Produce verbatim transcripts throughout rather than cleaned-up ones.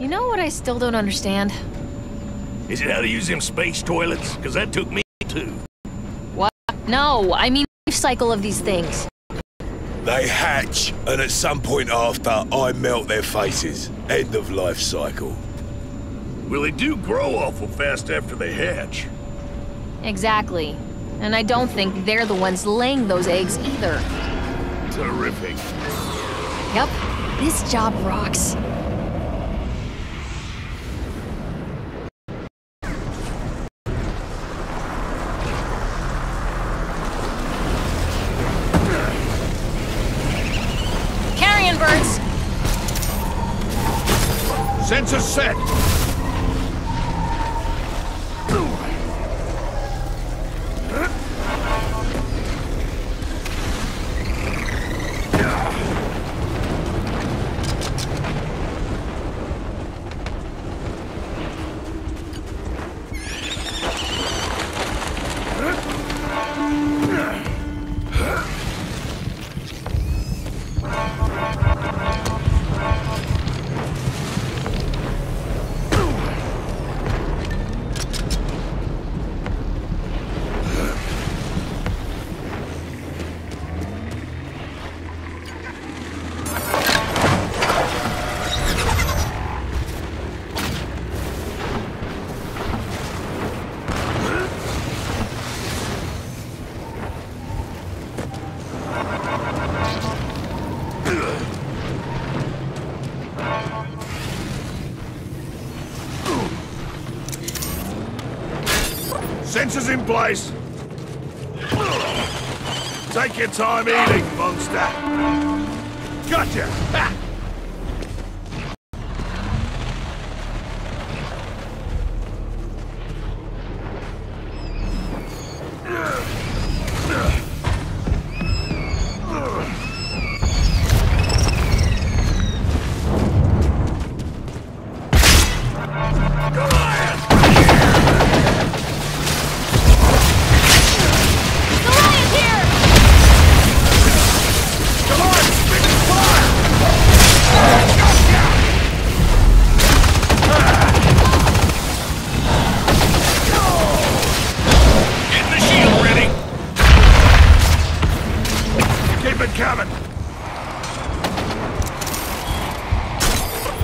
You know what I still don't understand? Is it how to use them space toilets? Because that took me too. What? No, I mean the life cycle of these things. They hatch, and at some point after, I melt their faces. End of life cycle. Well, they do grow awful fast after they hatch. Exactly. And I don't think they're the ones laying those eggs either. Terrific. Yep, this job rocks. Sensor set! Sensors in place. Take your time eating, monster. Gotcha. Ha!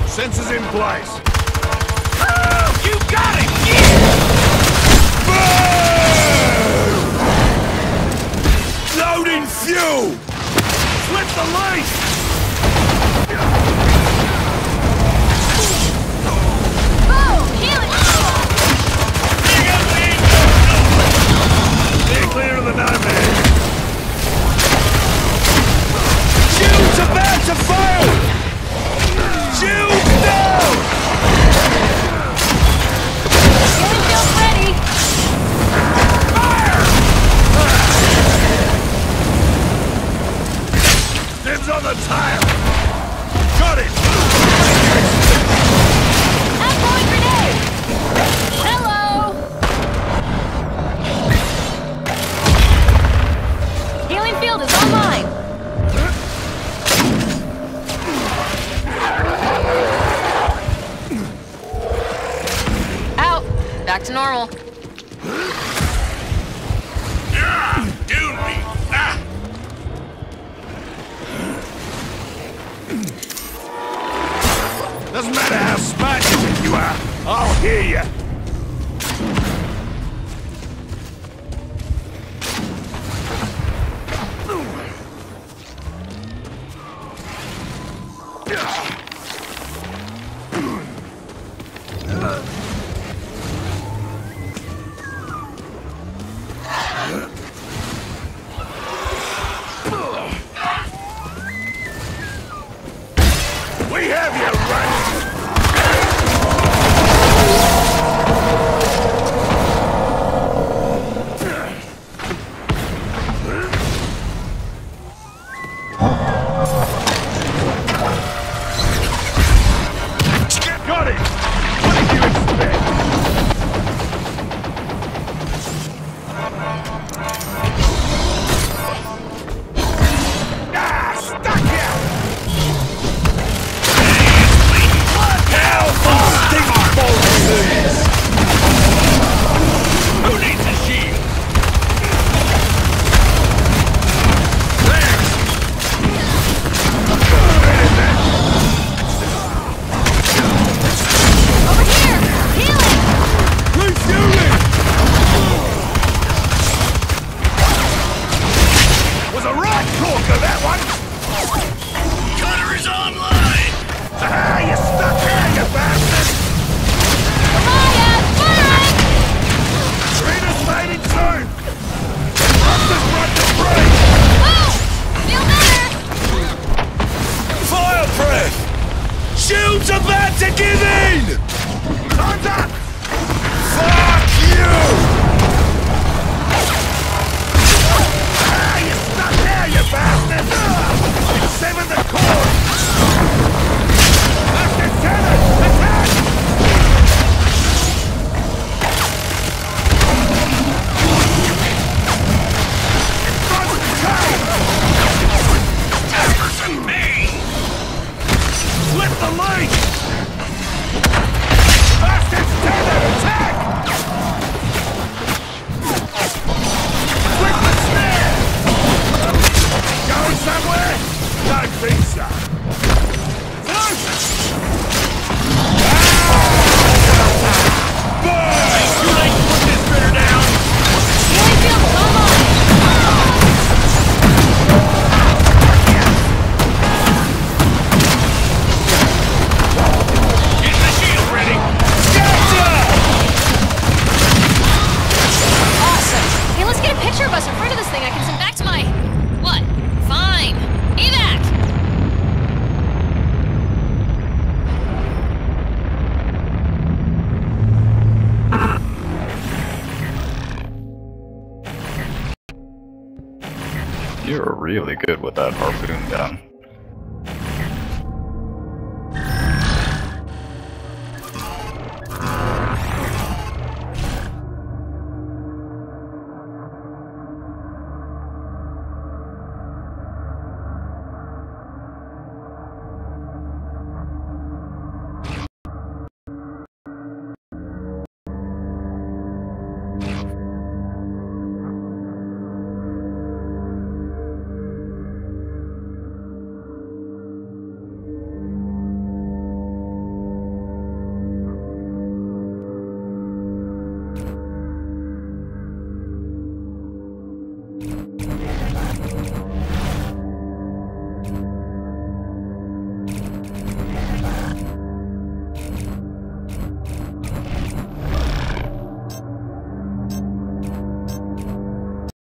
Sensors in place. Oh, you got it! Yeah! Loading fuel! Slip the leash! Back to normal. Yeah, do me. Ah. Doesn't matter how smart you think you are, I'll hear you. that one! Cutter is online! Ah, you're stuck here, you bastard! Amaya, fire! Train is lighting soon! Drop this run to break! Oh! Feel better! Fire breath! Shields about to give in! Time's up! Fuck you! Seven the core! After seven! Attack! It's not me! Flip the light! After seven! Attack! Flip the snare! Going somewhere? I think so. Boy! Too late to put this critter down! Mayfield, come on! Get the shield ready! Gotcha! Awesome! Hey, let's get a picture of us in front of this thing. I can send back to my... What? Fine! Evac! You're really good with that harpoon gun.